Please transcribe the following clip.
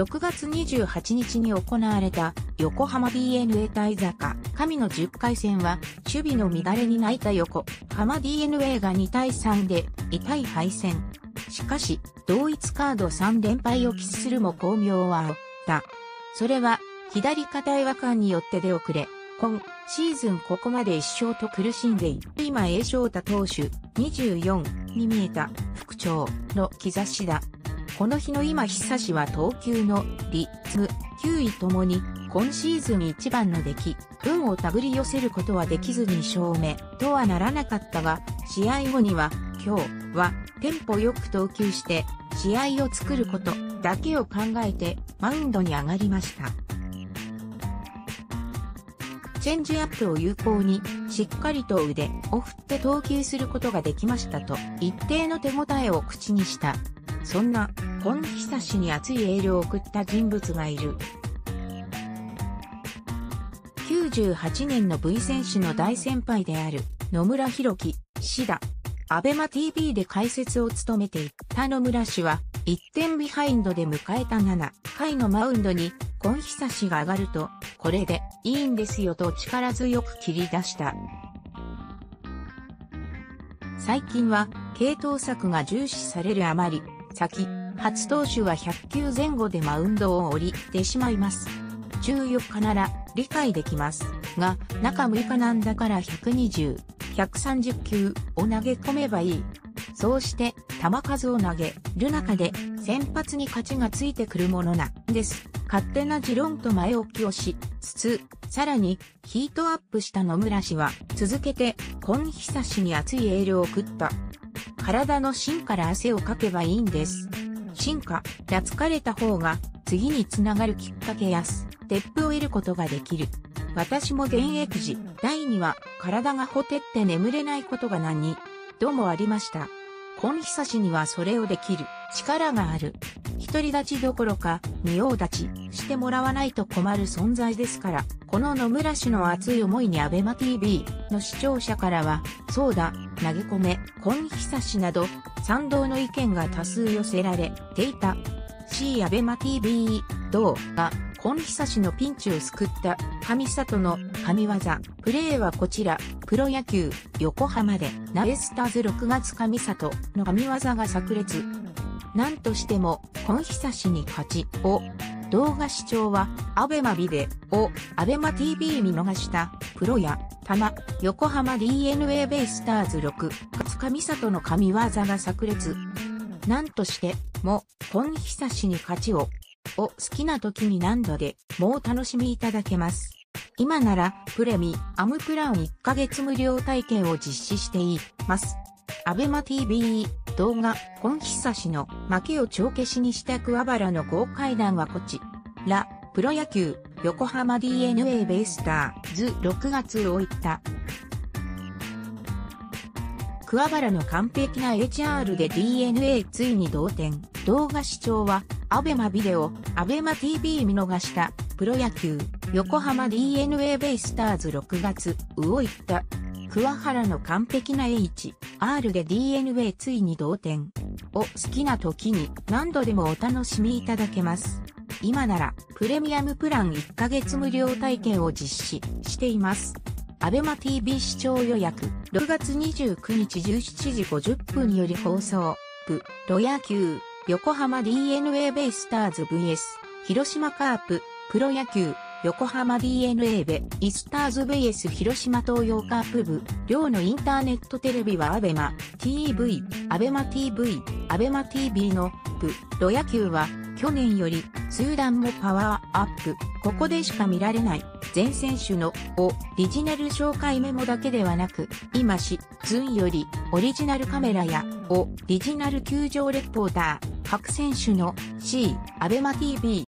6月28日に行われた横浜 DeNA 対坂上の10回戦は守備の乱れに泣いた横浜 DeNA が2対3で痛い敗戦。しかし同一カード3連敗を喫するも光明は追った。それは左肩違和感によって出遅れ、今シーズンここまで1勝と苦しんでいる今江翔太投手24に見えた復調の兆しだ。この日の今久志は投球の率9位ともに今シーズン一番の出来、運を手繰り寄せることはできずに2勝目とはならなかったが、試合後には今日はテンポよく投球して試合を作ることだけを考えてマウンドに上がりました。チェンジアップを有効にしっかりと腕を振って投球することができましたと一定の手応えを口にした。そんな、今久志に熱いエールを送った人物がいる。98年の V 選手の大先輩である野村弘樹氏だ。アベマ TV で解説を務めていた野村氏は、1点ビハインドで迎えた7回のマウンドに、今久志が上がると、これでいいんですよと力強く切り出した。最近は、継投策が重視されるあまり、初投手は100球前後でマウンドを降りてしまいます。14日なら理解できますが、中6日なんだから120、130球を投げ込めばいい。そうして球数を投げる中で先発に勝ちがついてくるものなんです。勝手な持論と前置きをしつつ、さらにヒートアップした野村氏は続けて今久志に熱いエールを送った。体の芯から汗をかけばいいんです。芯から疲れた方が次につながるきっかけやステップを得ることができる。私も現役時代には体がほてって眠れないことが何度もありました。今久志にはそれをできる力がある。独り立ちどころか仁王立ちしてもらわないと困る存在ですから、この野村氏の熱い思いにアベマ TV の視聴者からは、そうだ、投げ込め、今久志など、賛同の意見が多数寄せられていた。C アベマ TV 動画、今久志のピンチを救った、神里の神業、プレーはこちら、プロ野球、横浜で、ナベスターズ6月神里の神業が炸裂。なんとしても、今久志に勝ちを、動画視聴は、アベマビデオ、アベマ TV 見逃した、プロや、玉、横浜 DeNA ベイスターズ6月神里の神業が炸裂。なんとしても、今久志に勝ちを好きな時に何度でもう楽しみいただけます。今なら、プレミアムプラン1ヶ月無料体験を実施しています。アベマ TV、動画、今久志の負けを帳消しにした桑原の豪快弾はこちら、プロ野球、横浜 DeNA ベイスターズ6月をいった。桑原の完璧な HR で DeNA ついに同点。動画視聴は、アベマビデオ、アベマ TV 見逃した、プロ野球、横浜 DeNA ベイスターズ6月をいった。桑原の完璧な HR で DeNA ついに同点を好きな時に何度でもお楽しみいただけます。今ならプレミアムプラン1ヶ月無料体験を実施しています。アベマ TV 視聴予約6月29日17時50分より放送。プロ野球横浜 DeNA ベイスターズ vs 広島カーププロ野球横浜 DeNA ベイスターズ vs 広島東洋カープ部寮のインターネットテレビはアベマ TV、アベマ TV、アベマ TV のプロ野球は去年より数段もパワーアップ、ここでしか見られない全選手のオリジナル紹介メモだけではなく、今シーズンよりオリジナルカメラやオリジナル球場レポーター各選手の C、アベマ TV